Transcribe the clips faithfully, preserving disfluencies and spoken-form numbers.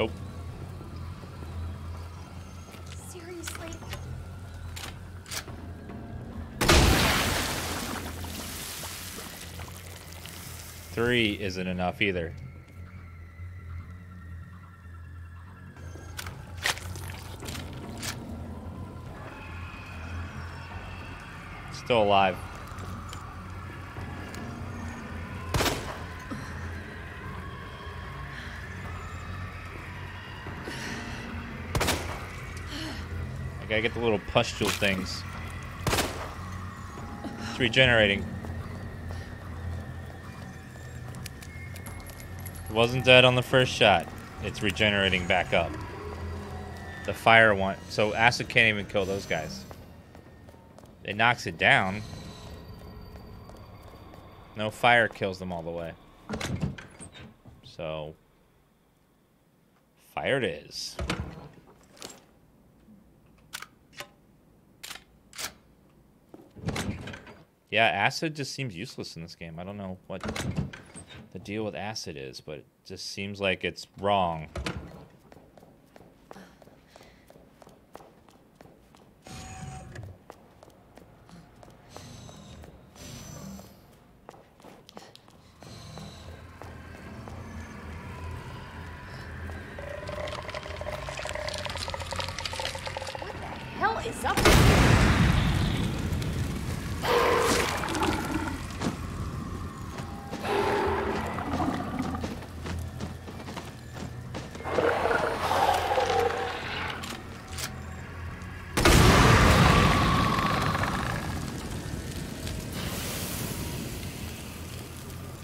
Nope. Seriously? Three isn't enough either. Still alive. I gotta get the little pustule things. It's regenerating. It wasn't dead on the first shot. It's regenerating back up. The fire one. So acid can't even kill those guys. It knocks it down. No fire kills them all the way. So, fire it is. Yeah, acid just seems useless in this game. I don't know what the deal with acid is, but it just seems like it's wrong.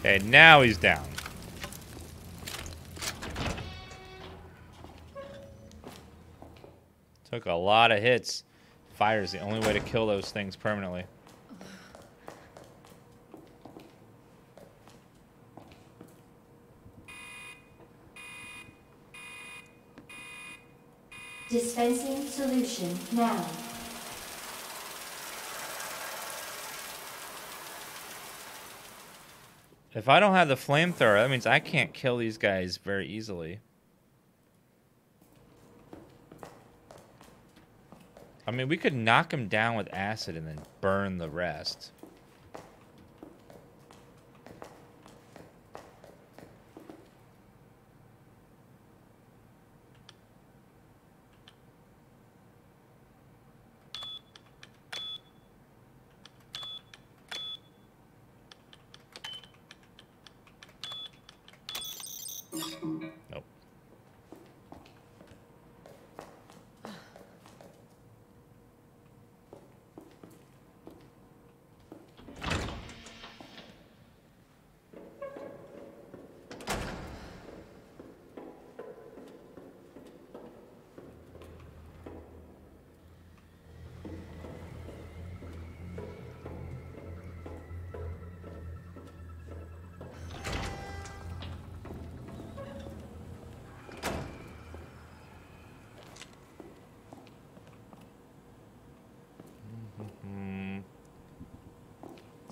And now he's down. Took a lot of hits. Fire is the only way to kill those things permanently. Dispensing solution now. If I don't have the flamethrower, that means I can't kill these guys very easily. I mean, we could knock them down with acid and then burn the rest.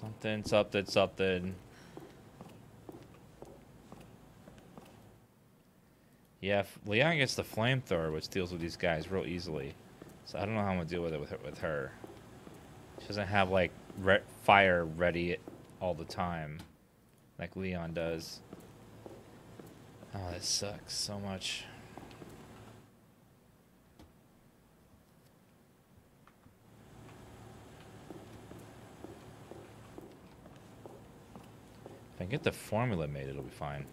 Something, something, something. Yeah, if Leon gets the flamethrower, which deals with these guys real easily. So I don't know how I'm gonna deal with it with her. With her. She doesn't have like re fire ready all the time, like Leon does. Oh, that sucks so much. I get the formula made, it'll be fine.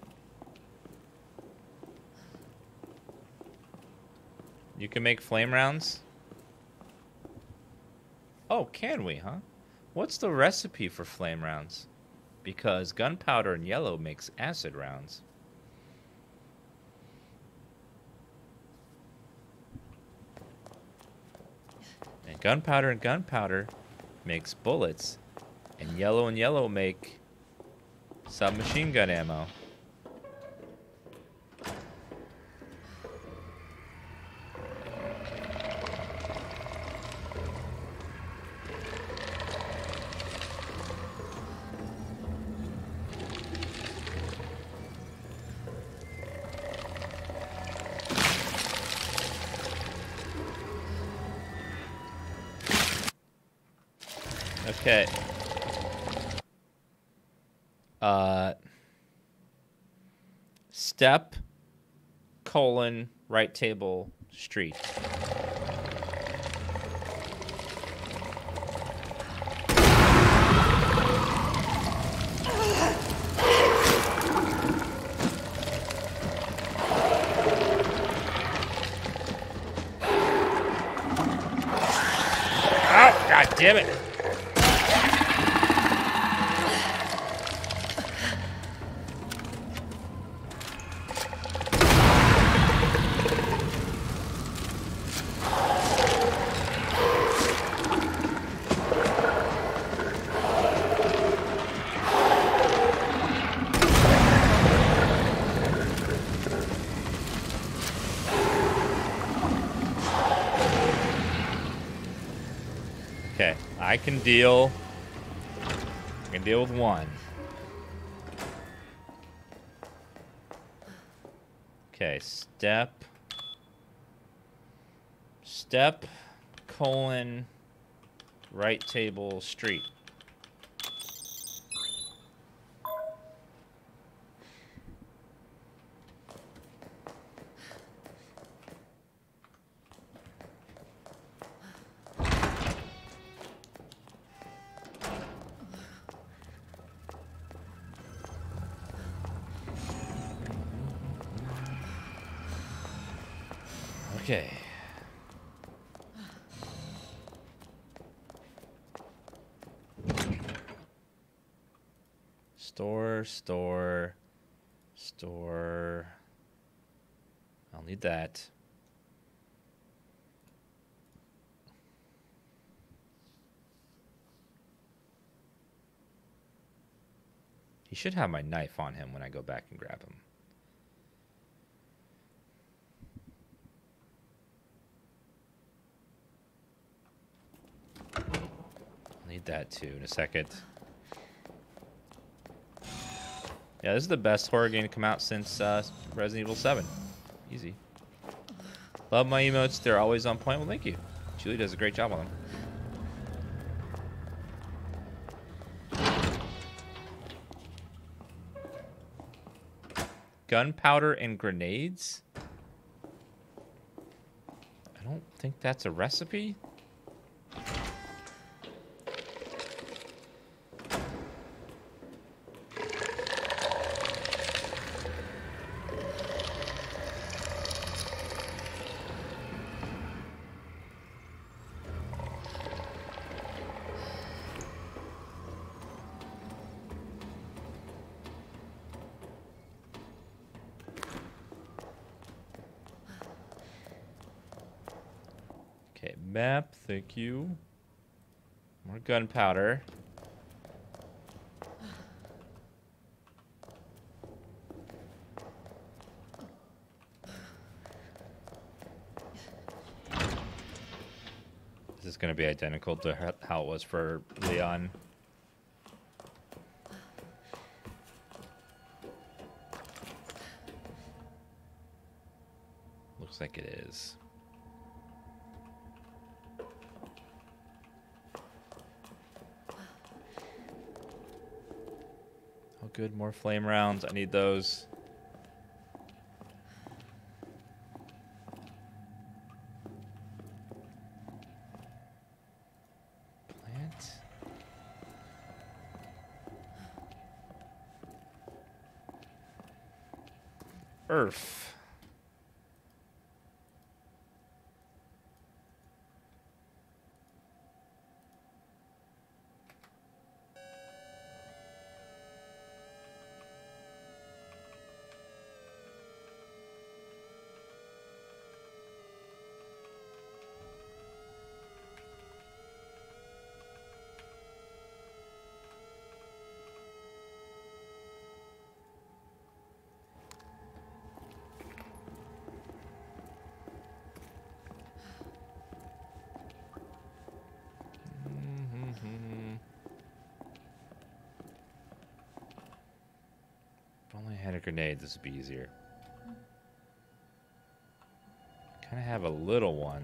You can make flame rounds? Oh, can we, huh? What's the recipe for flame rounds? Because gunpowder and yellow makes acid rounds. And gunpowder and gunpowder makes bullets. And yellow and yellow make submachine gun ammo. Okay. Uh, step, colon, right table, street. Damn it. I can deal. I can deal with one. Okay, step. Step, colon, right table, street. Okay. Store, store, store. I'll need that. He should have my knife on him when I go back and grab him. That too in a second. Yeah, this is the best horror game to come out since uh, Resident Evil seven. Easy. Love my emotes. They're always on point. Well, thank you. Julie does a great job on them. Gunpowder and grenades? I don't think that's a recipe. Map, thank you. More gunpowder. This is going to be identical to how it was for Leon. Looks like it is. Good, more flame rounds. I need those. Plant. Earth. Grenade, this would be easier. I kind of have a little one.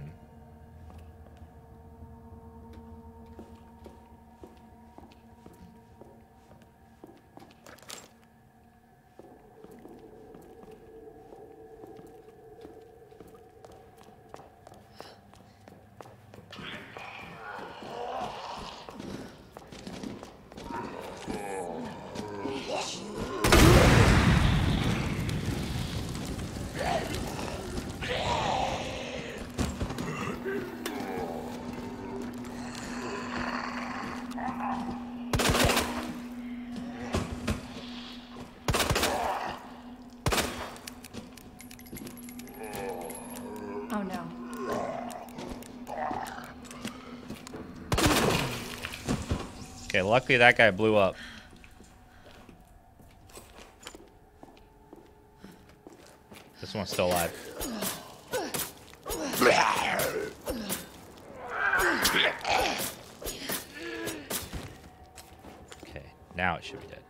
luckily that guy blew up. This one's still alive. Okay, now it should be dead.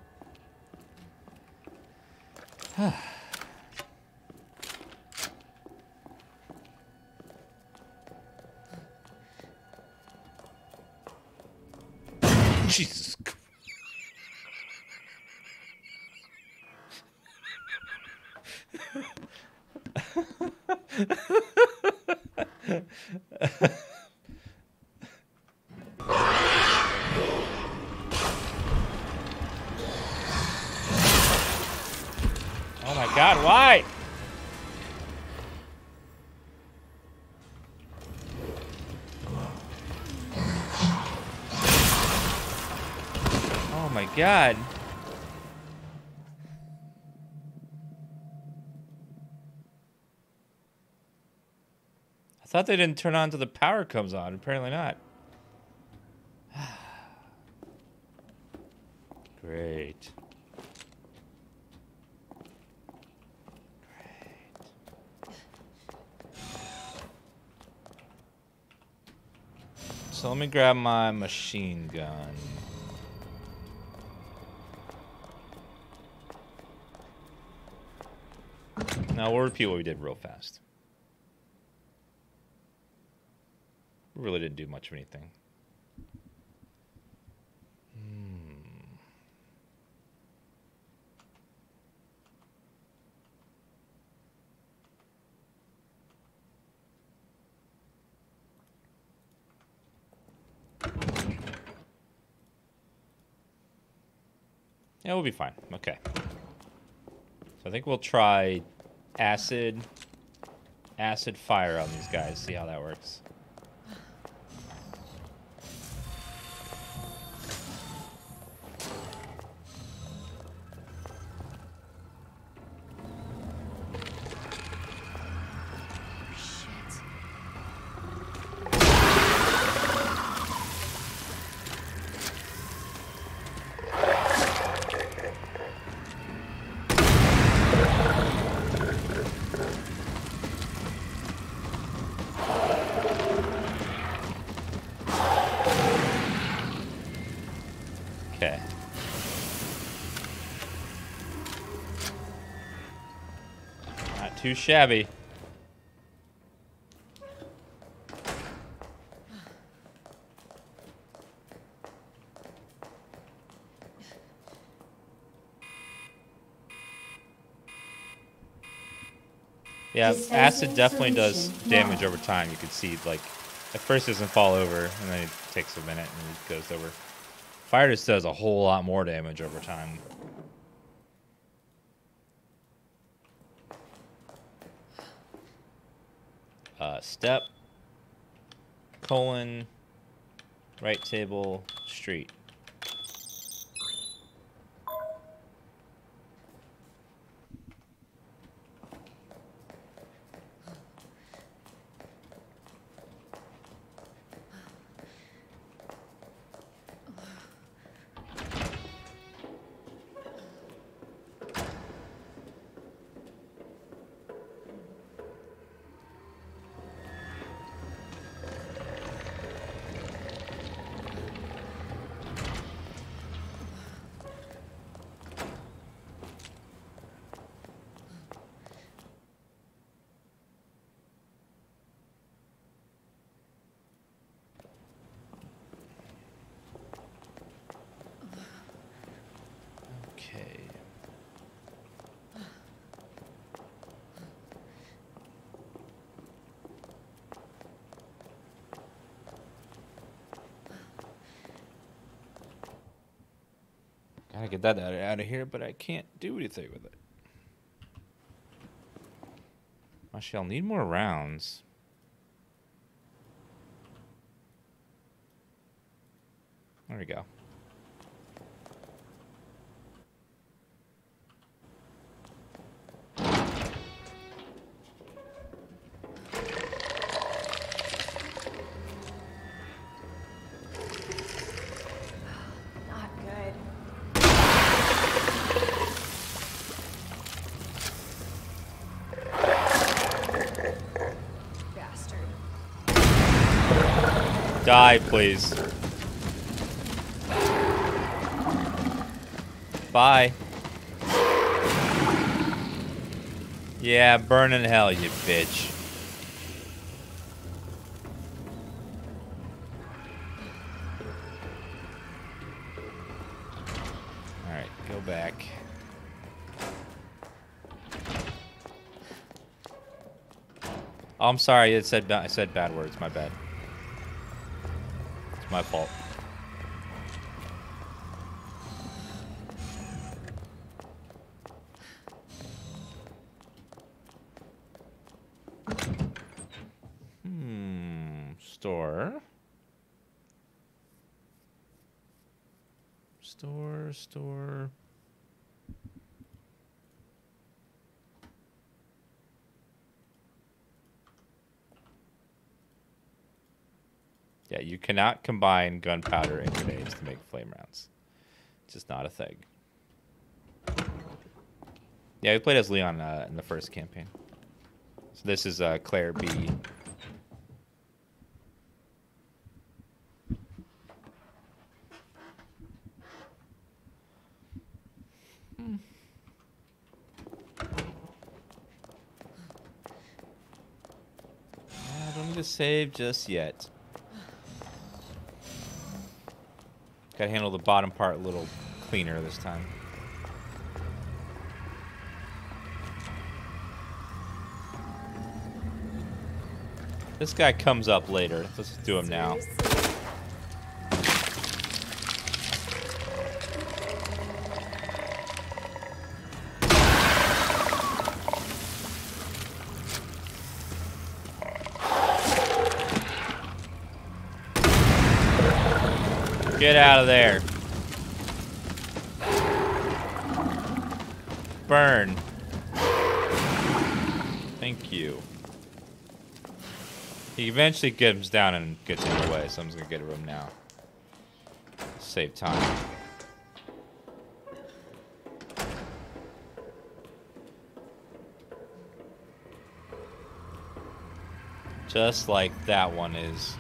Jesus Christ. Oh my God, why? Oh my God. I thought they didn't turn on until the power comes on. Apparently not. Great. So let me grab my machine gun. Now we'll repeat what we did real fast. We really didn't do much of anything. Hmm. Yeah, we'll be fine. Okay. So I think we'll try acid, acid fire on these guys. See how that works. Too shabby. Yeah, acid definitely does damage over time. You can see, like, at first it doesn't fall over, and then it takes a minute and it goes over. Fire just does a whole lot more damage over time. Uh, step, colon, right table, street. I get that out of here, but I can't do anything with it. I shall need more rounds. There we go. Die, please. Bye. Yeah, burn in hell, you bitch. Alright, go back. Oh, I'm sorry, it said I said bad words, my bad. It's my fault. Hmm, store. Store, store. Yeah, you cannot combine gunpowder and grenades to make flame rounds. It's just not a thing. Yeah, we played as Leon uh, in the first campaign. So this is uh, Claire B. I don't need to save just yet. Gotta handle the bottom part a little cleaner this time. This guy comes up later. Let's do him now. Get out of there. Burn. Thank you. He eventually comes down and gets in the way, so I'm just gonna get rid of him now. Save time. Just like that one is.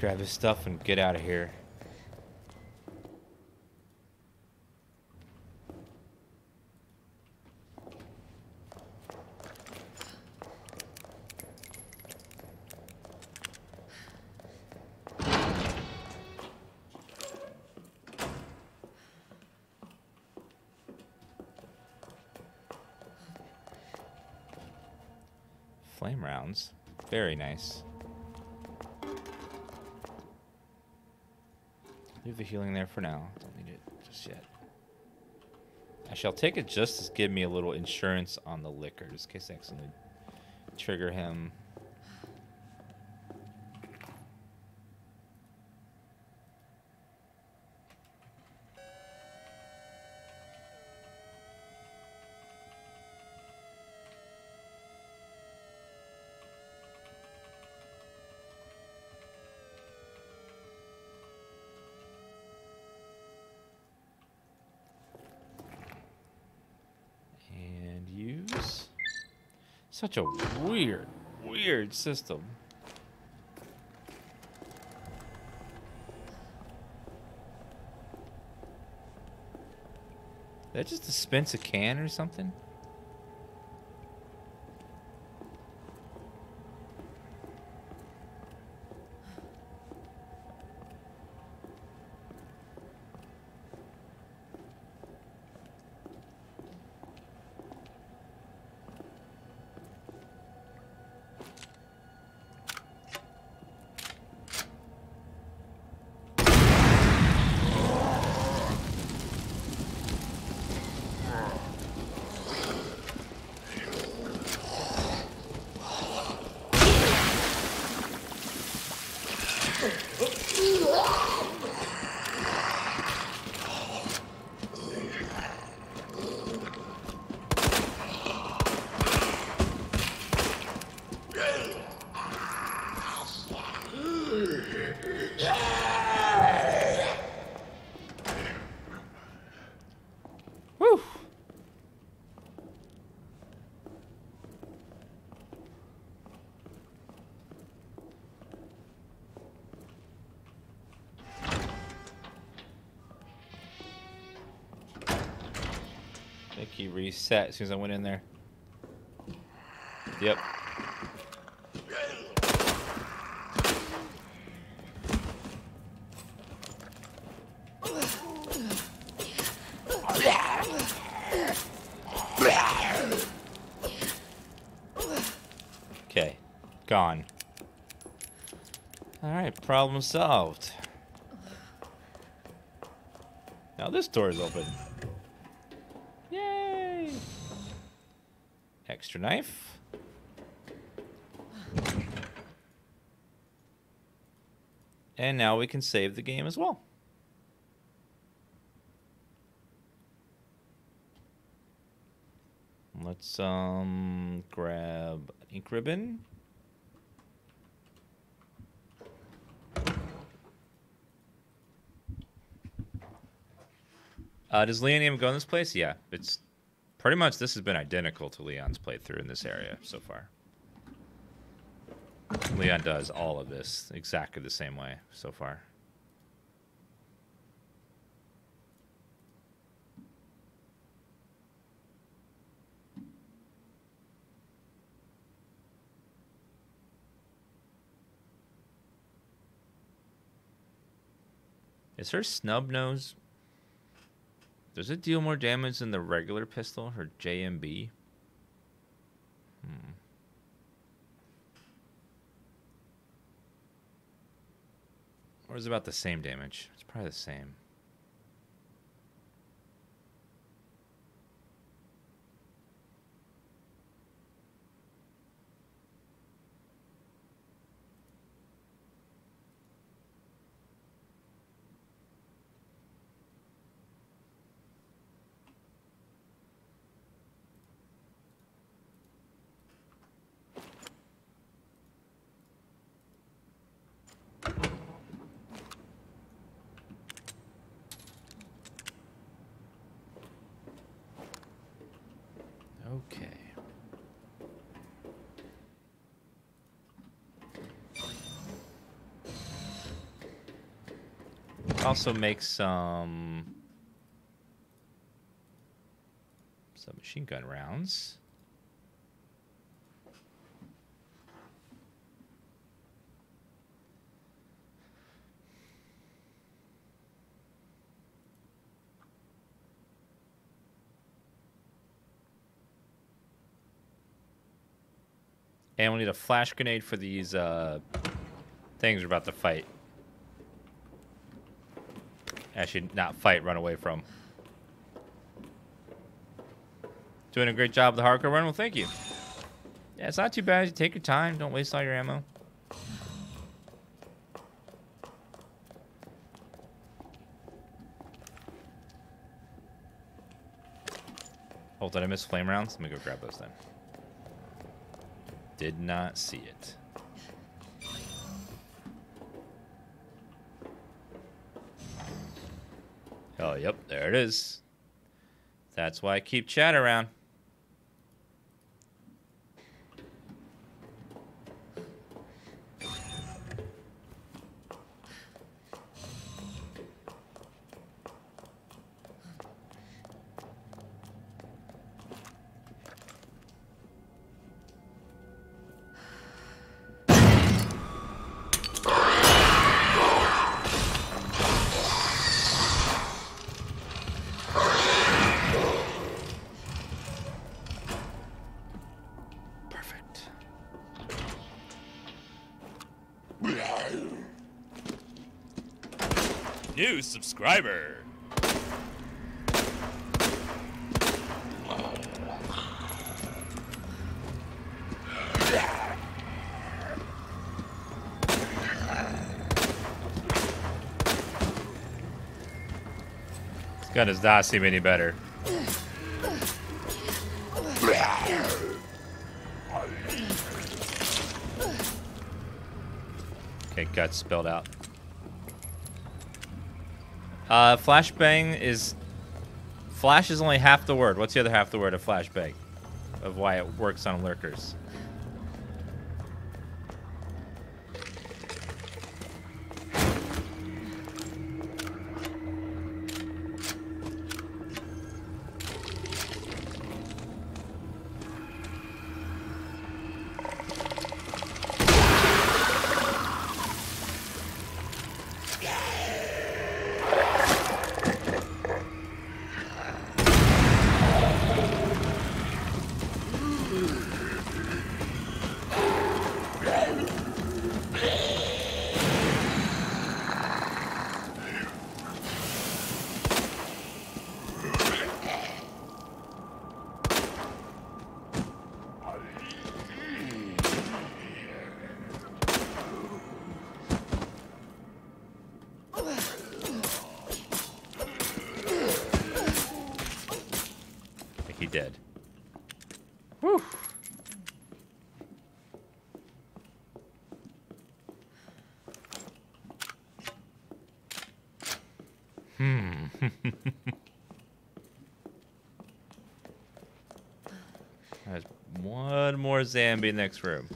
Grab his stuff and get out of here. Flame rounds. Very nice. Leave the healing there for now. Don't need it just yet. I shall take it just to give me a little insurance on the liquor, just in case I accidentally trigger him. Such a weird, weird system. Did that just dispense a can or something? did reset as soon as I went in there. Yep. Okay, gone. Alright, problem solved. Now this door is open. Yay! Extra knife. And now we can save the game as well. Let's um grab an ink ribbon. Uh, does Leon even go in this place? Yeah, it's pretty much, this has been identical to Leon's playthrough in this area so far. Leon does all of this exactly the same way so far. Is her snub nose? Does it deal more damage than the regular pistol, her J M B? Hmm. Or is it about the same damage? It's probably the same. Also make some submachine gun rounds. And we need a flash grenade for these uh, things we're about to fight. Actually, not fight, run away from. Doing a great job with the hardcore run? Well, thank you. Yeah, it's not too bad. You take your time. Don't waste all your ammo. Oh, did I miss flame rounds? Let me go grab those then. Did not see it. Oh, yep, there it is. That's why I keep Chad around. New subscriber. This gun does not seem any better. Okay, guts spelled out. Uh, flashbang is... Flash is only half the word. What's the other half the word of flashbang? Of why it works on lurkers. Whew. Hmm. There's one more zombie next room.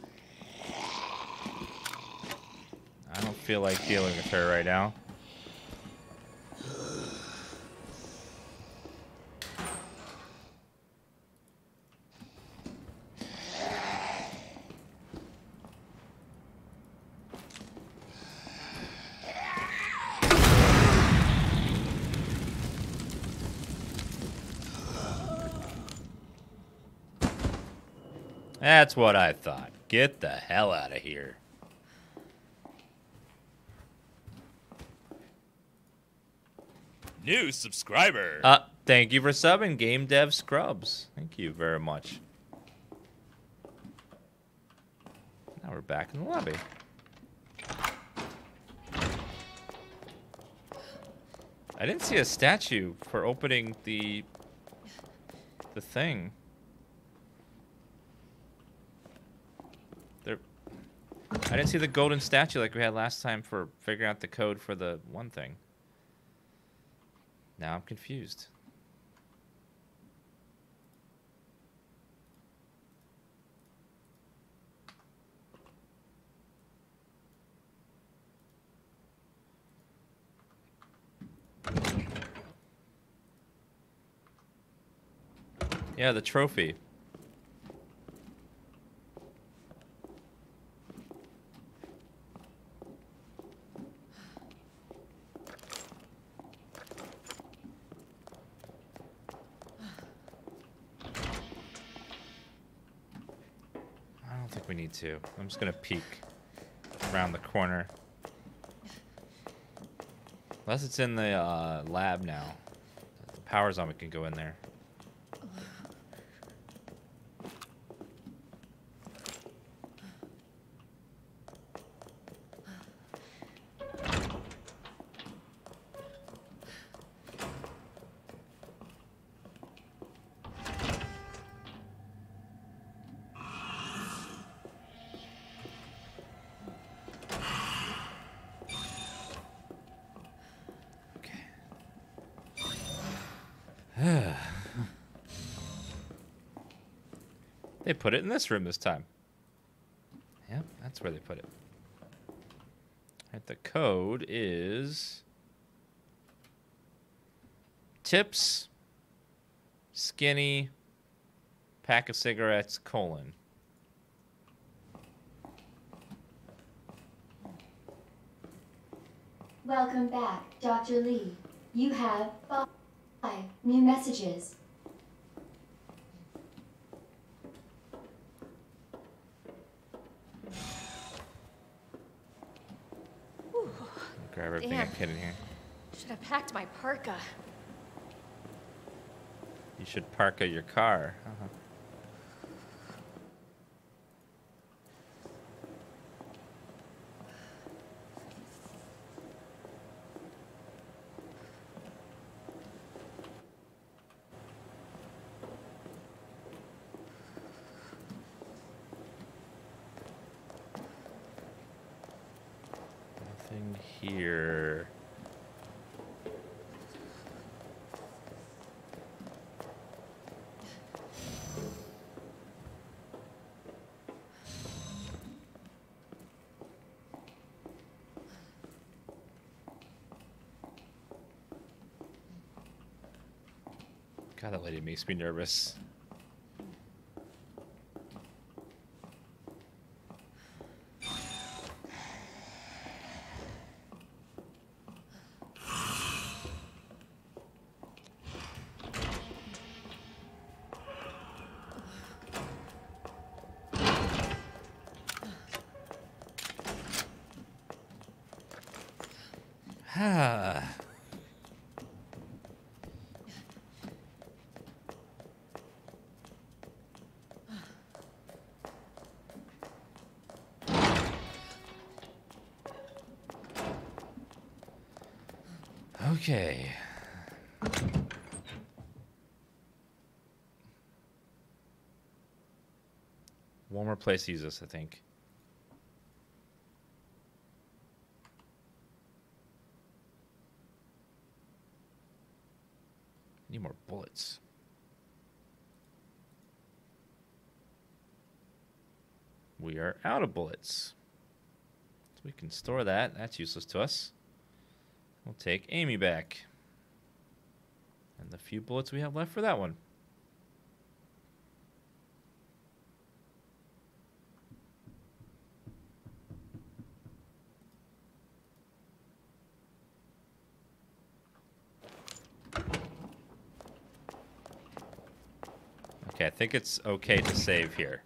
I don't feel like dealing with her right now. That's what I thought. Get the hell out of here. New subscriber. Uh, thank you for subbing, Game Dev Scrubs. Thank you very much. Now we're back in the lobby. I didn't see a statue for opening the the thing. I didn't see the golden statue like we had last time for figuring out the code for the one thing. Now I'm confused. Yeah, the trophy. Too. I'm just gonna peek around the corner. Unless it's in the uh, lab now. If the power's on, we can go in there. They put it in this room this time. Yeah, that's where they put it. Right, the code is tips, skinny, pack of cigarettes, colon. Welcome back, Doctor Lee. You have five new messages. Grab everything I can in here. Should have packed my parka. You should parka your car. Uh-huh. Here. God, that lady makes me nervous. Okay. One more place to use this, I think. Need more bullets. We are out of bullets. So we can store that. That's useless to us. We'll take Amy back. And the few bullets we have left for that one. Okay, I think it's okay to save here.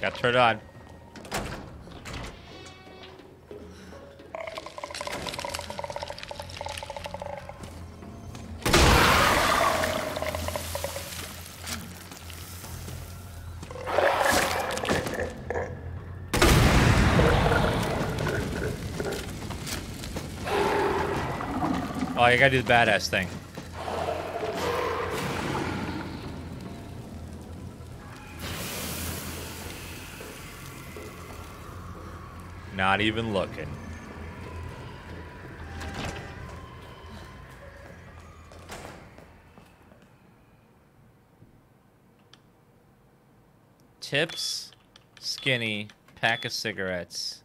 Got turned on. Oh, I gotta do the badass thing. Not even looking. Tips, skinny, pack of cigarettes.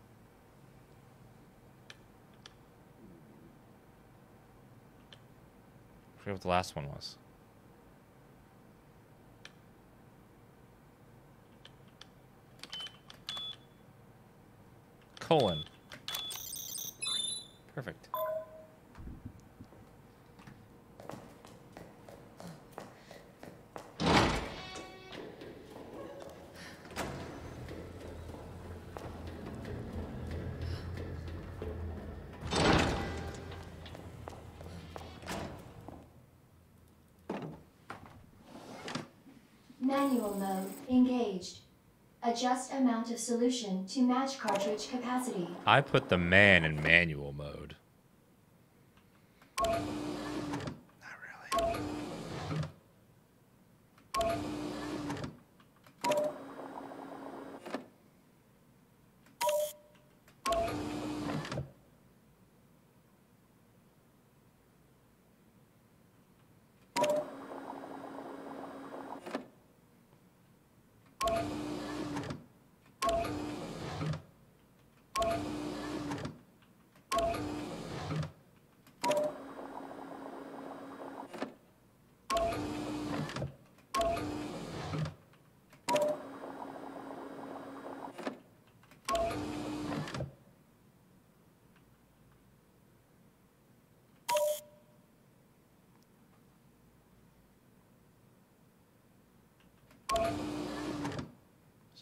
I forget what the last one was. Colon. Perfect. Manual mode engaged. Adjust amount of solution to match cartridge capacity. I put the man in manual mode. Not really.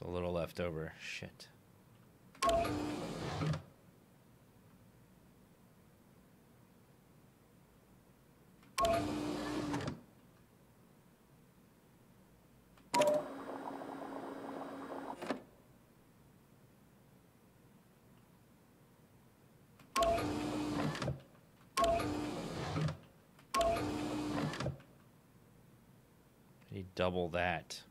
A little left over. Shit. You double that.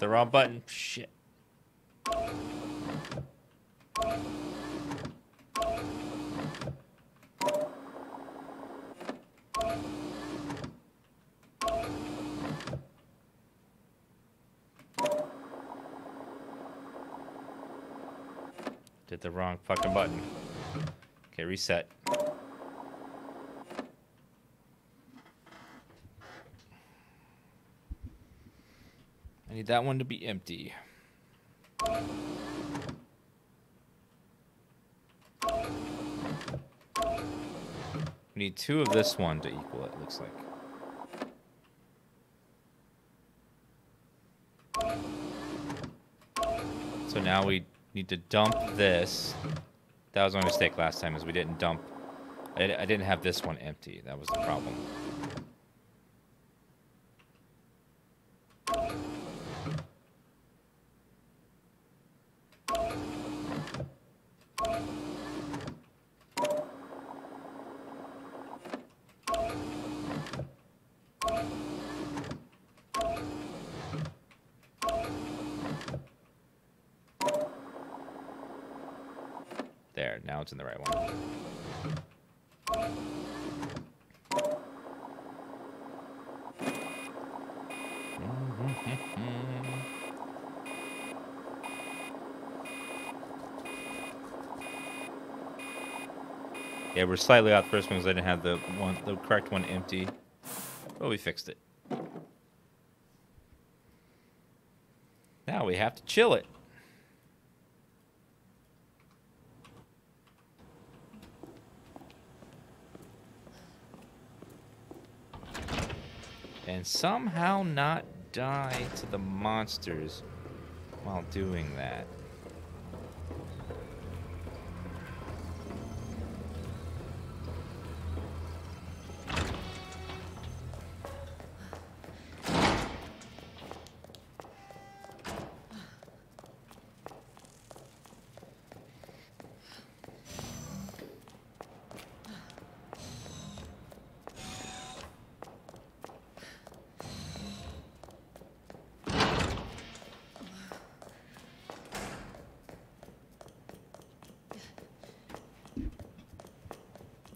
The wrong button. Shit. Did the wrong fucking button. Okay, reset. I need that one to be empty. We need two of this one to equal it, looks like. So now we need to dump this. That was my mistake last time, is we didn't dump. I didn't have this one empty. That was the problem. There, now it's in the right one. Yeah, we're slightly off the first one because I didn't have the one, the correct one empty. But we fixed it. Now we have to chill it. And somehow not die to the monsters while doing that.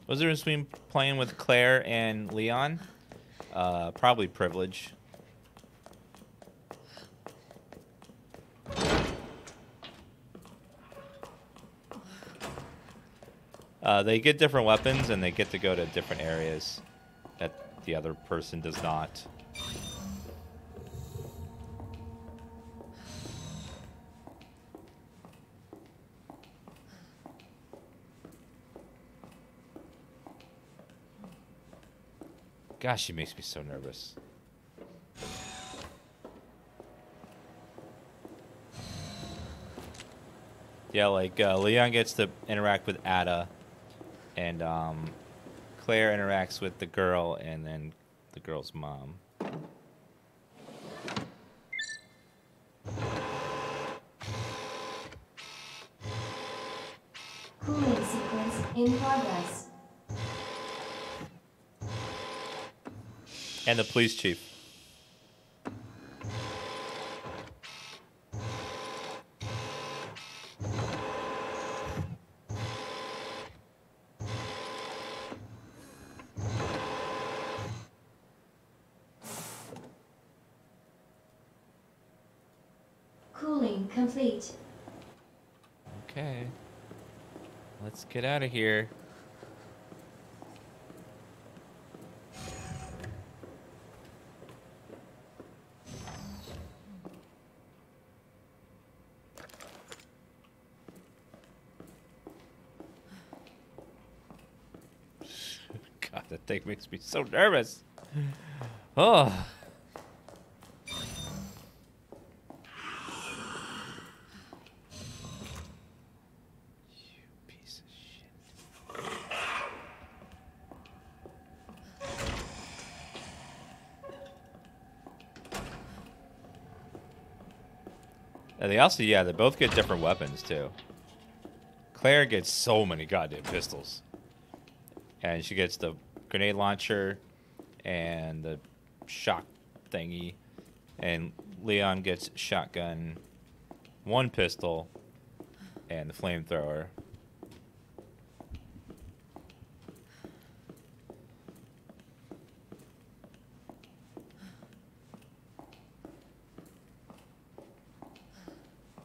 Was there a swing playing with Claire and Leon? Uh, probably privilege. Uh, they get different weapons and they get to go to different areas that the other person does not. Gosh, she makes me so nervous. Yeah, like uh, Leon gets to interact with Ada, and um, Claire interacts with the girl, and then the girl's mom. Cooling sequence in progress. And the police chief. Cooling complete. Okay. Let's get out of here. It makes me so nervous. Oh. You piece of shit. And they also, yeah, they both get different weapons too. Claire gets so many goddamn pistols. And she gets the grenade launcher and the shock thingy, and Leon gets shotgun, one pistol, and the flamethrower.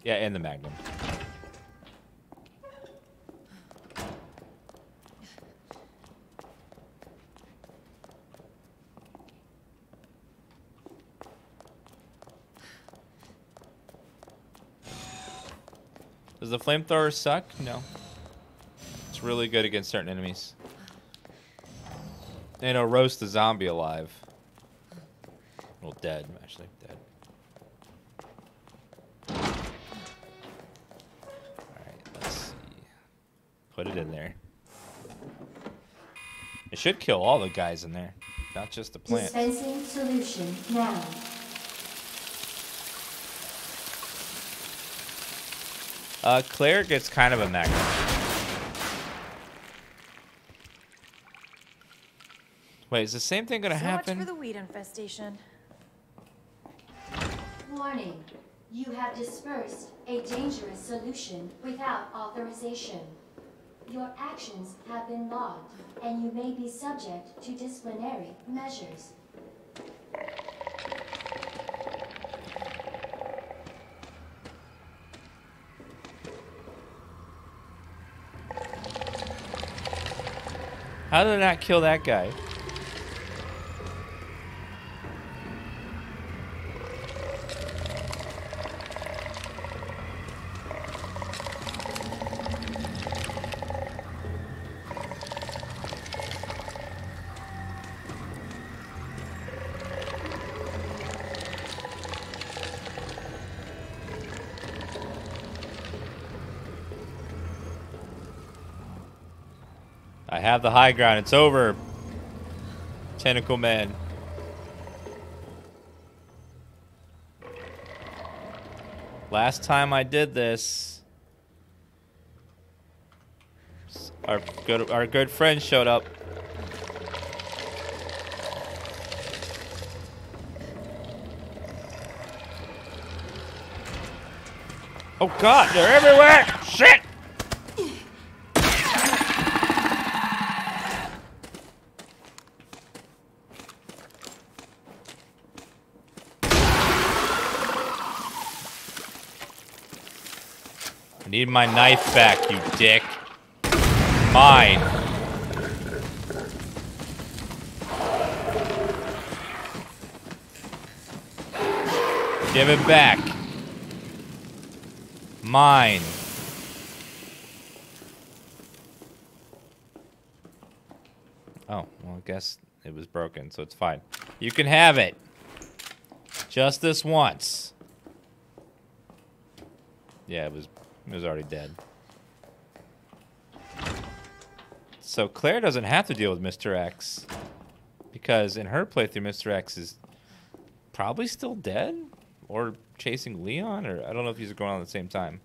Yeah, and the magnum. Does the flamethrower suck? No. It's really good against certain enemies. And it'll roast the zombie alive. Well, dead, actually. Dead. Alright, let's see. Put it in there. It should kill all the guys in there, not just the plant. Dispensing solution now. Uh, Claire gets kind of a magnet. Wait, is the same thing gonna so happen? Much for the weed infestation. Warning, you have dispersed a dangerous solution without authorization. Your actions have been logged, and you may be subject to disciplinary measures. How did I not kill that guy? I have the high ground. It's over. Tentacle man. Last time I did this, our good our good friend showed up. Oh God, they're everywhere! Shit! I need my knife back, you dick. Mine. Give it back. Mine. Oh, well, I guess it was broken, so it's fine. You can have it. Just this once. Yeah, it was... It was already dead. So Claire doesn't have to deal with Mister X, because in her playthrough, Mister X is probably still dead or chasing Leon, or I don't know if these are going on at the same time.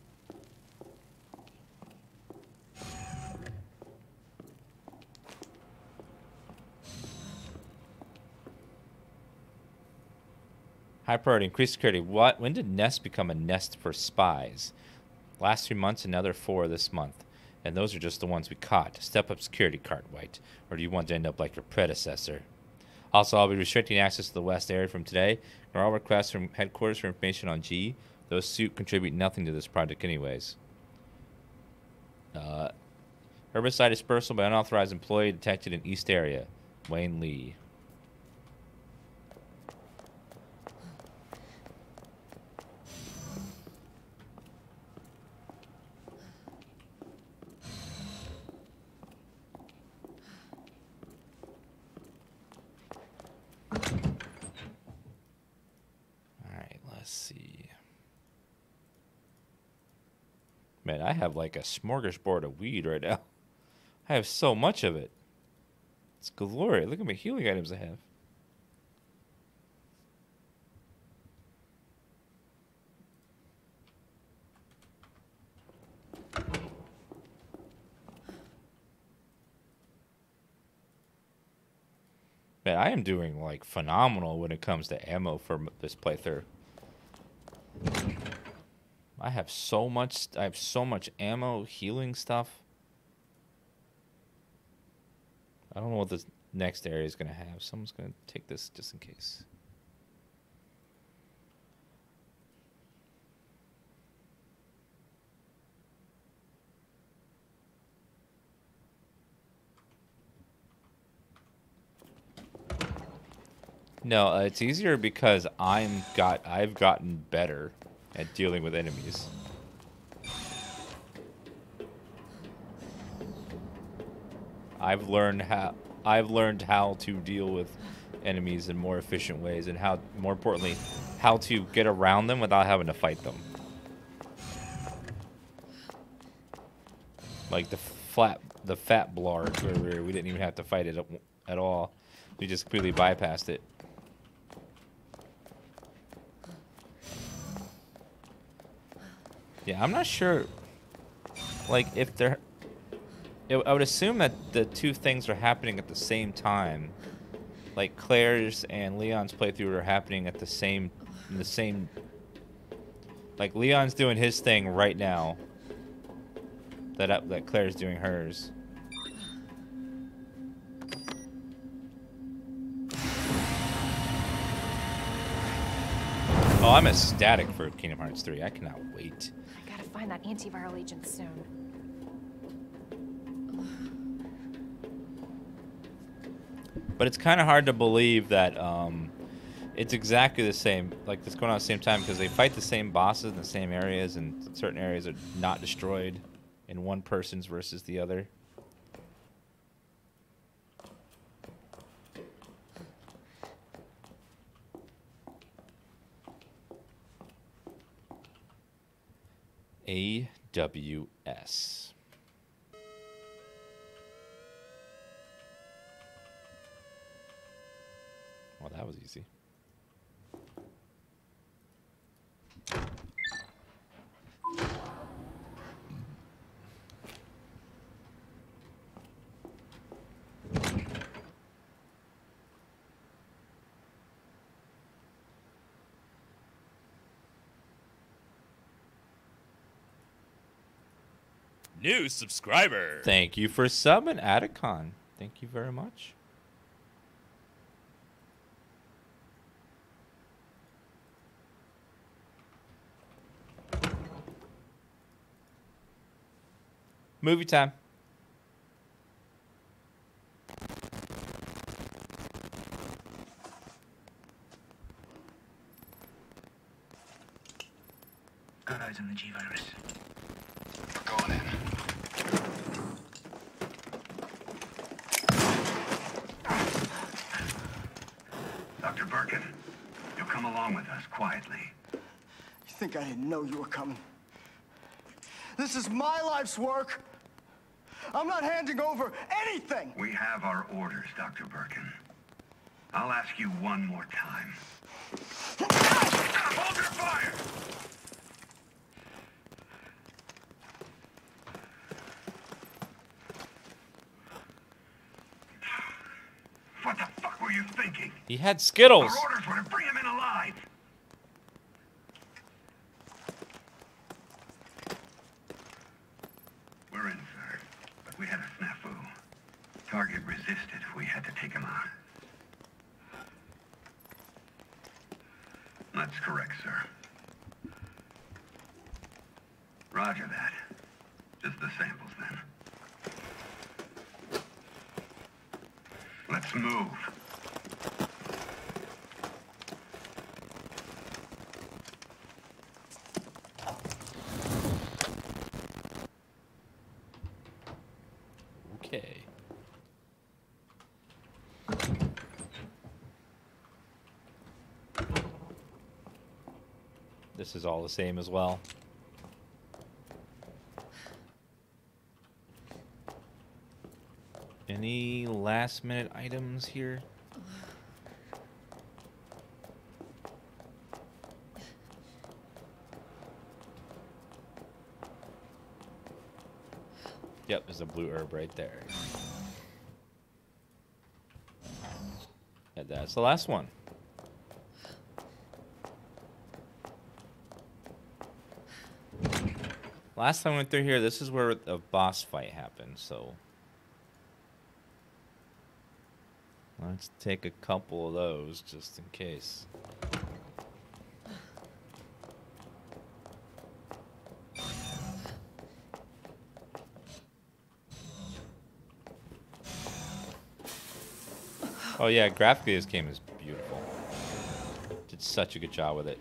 High priority, increased security. What? When did Nest become a nest for spies? Last three months, another four this month. And those are just the ones we caught. Step up security, Cartwright. Or do you want to end up like your predecessor? Also, I'll be restricting access to the West area from today. Ignore all requests from headquarters for information on G. Those suit contribute nothing to this project anyways. Uh, herbicide dispersal by unauthorized employee detected in East area. Wayne Lee. Man, I have like a smorgasbord of weed right now. I have so much of it. It's glory. Look at my healing items I have. Man, I am doing like phenomenal when it comes to ammo for this playthrough. I have so much, I have so much ammo, healing stuff. I don't know what this next area is going to have. Someone's going to take this just in case. No, uh, it's easier because I'm got, I've gotten better at dealing with enemies. I've learned how I've learned how to deal with enemies in more efficient ways, and how, more importantly, how to get around them without having to fight them. Like the flat, the fat blarge over here, we didn't even have to fight it at all. We just completely bypassed it. Yeah, I'm not sure. Like, if they're, I would assume that the two things are happening at the same time. Like Claire's and Leon's playthrough are happening at the same, the same. Like Leon's doing his thing right now. That up, that Claire's doing hers. Oh, I'm ecstatic for Kingdom Hearts three. I cannot wait. I gotta find that antiviral agent soon. But it's kind of hard to believe that um, it's exactly the same, like it's going on at the same time, because they fight the same bosses in the same areas, and certain areas are not destroyed in one person's versus the other. A W S. Well, that was easy. New subscriber. Thank you for subbing, Atacon. Thank you very much. Movie time. Got eyes on the G virus. We're going in. Doctor Birkin, you'll come along with us quietly. You think I didn't know you were coming? This is my life's work. I'm not handing over anything! We have our orders, Doctor Birkin. I'll ask you one more time. Hold your fire! What the fuck were you thinking? He had Skittles! Our orders were to bring him in alive! Target resisted. We had to take him out. That's correct, sir. Roger that. Just the samples, then. Let's move. This is all the same as well. Any last minute items here? Yep, there's a blue herb right there. And that's the last one. Last time I went through here, this is where the boss fight happened, so let's take a couple of those just in case. Oh yeah, graphically this game is beautiful. Did such a good job with it.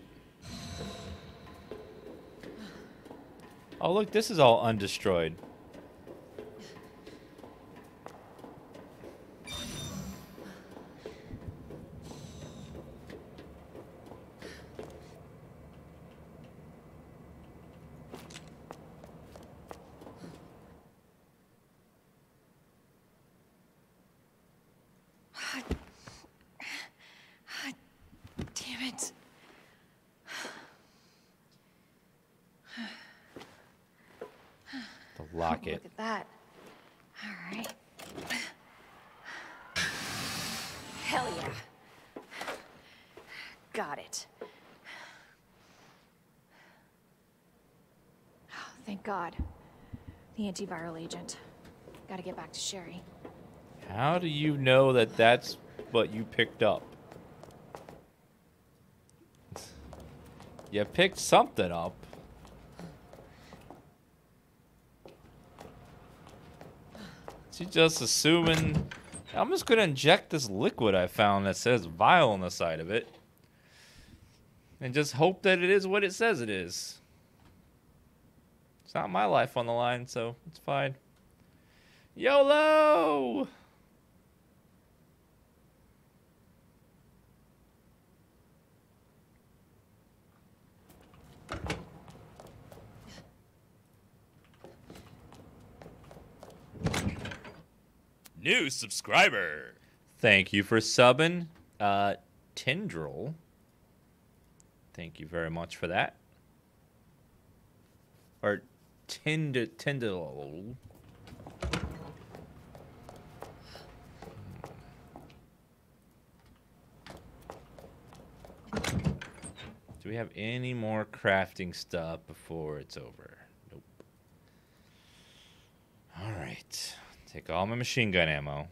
Oh, look, this is all undestroyed. lock it. Look at that. All right. Hell yeah. Got it. Oh, thank God. The antiviral agent. Gotta get back to Sherry. How do you know that that's what you picked up? You picked something up. She's just assuming. I'm just gonna inject this liquid I found that says vial on the side of it. And just hope that it is what it says it is. It's not my life on the line, so it's fine. YOLO! New subscriber. Thank you for subbing, uh, Tendril. Thank you very much for that. Or Tend Tendril. Do we have any more crafting stuff before it's over? Nope. All right. Take all my machine gun ammo.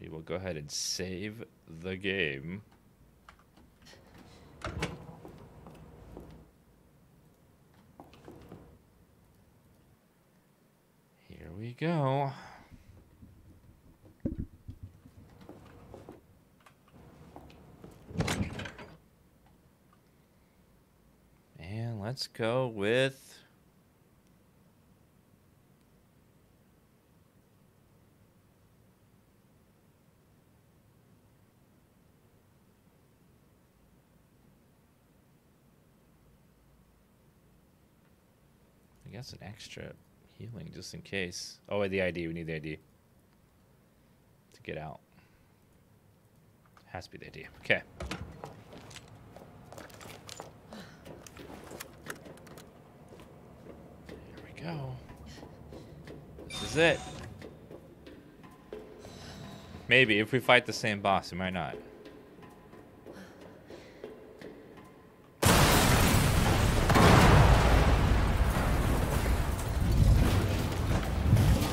We will go ahead and save the game. Here we go. And let's go with... I guess an extra healing just in case. Oh, wait, the I D. We need the I D to get out. Has to be the I D. Okay. There we go. This is it. Maybe if we fight the same boss, we might not.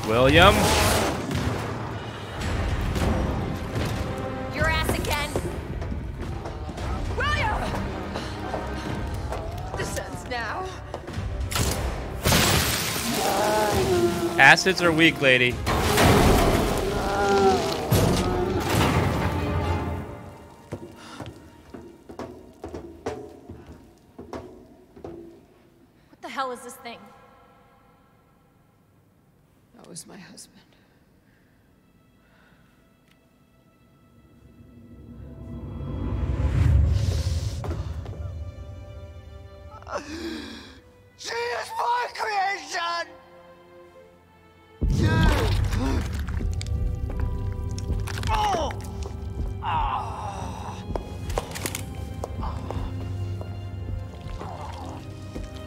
William? Your ass again. William! This ends now. Acids are weak, lady. What the hell is this thing? Was my husband. She is my creation. Oh. Ah. Ah.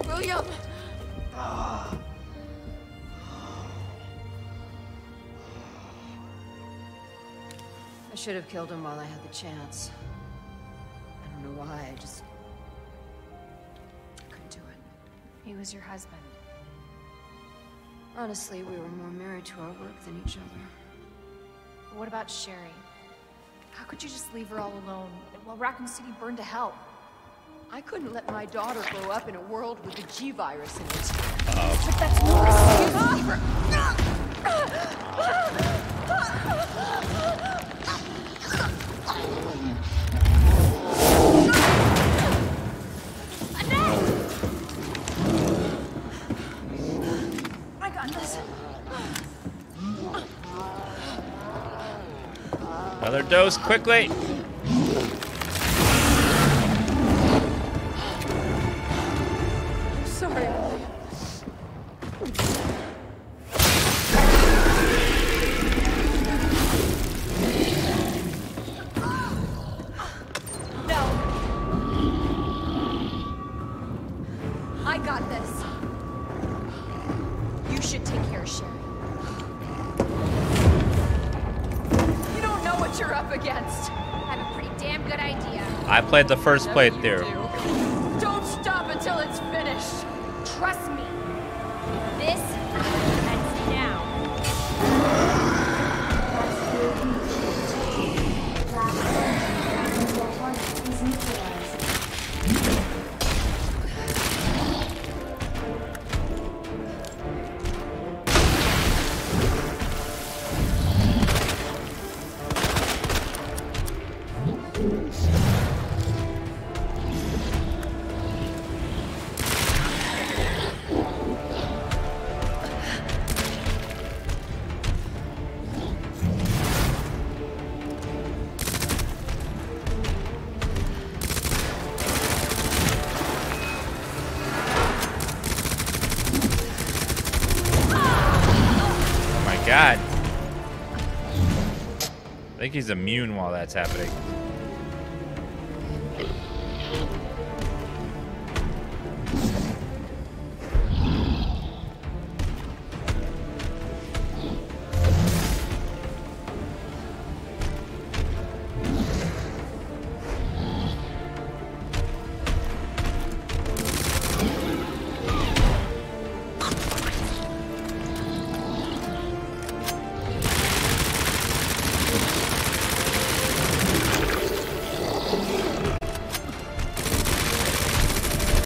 William. Ah. I should have killed him while I had the chance. I don't know why, I just couldn't do it. He was your husband. Honestly, we were more married to our work than each other. But what about Sherry? How could you just leave her all alone while Raccoon City burned to hell? I couldn't let my daughter grow up in a world with the G virus in it. Uh-oh. But that's no excuse. I got this. Another dose, quickly. good idea. I played the first no, playthrough. Do. Don't stop until it's finished. Trust me. This ends now. God. I think he's immune while that's happening.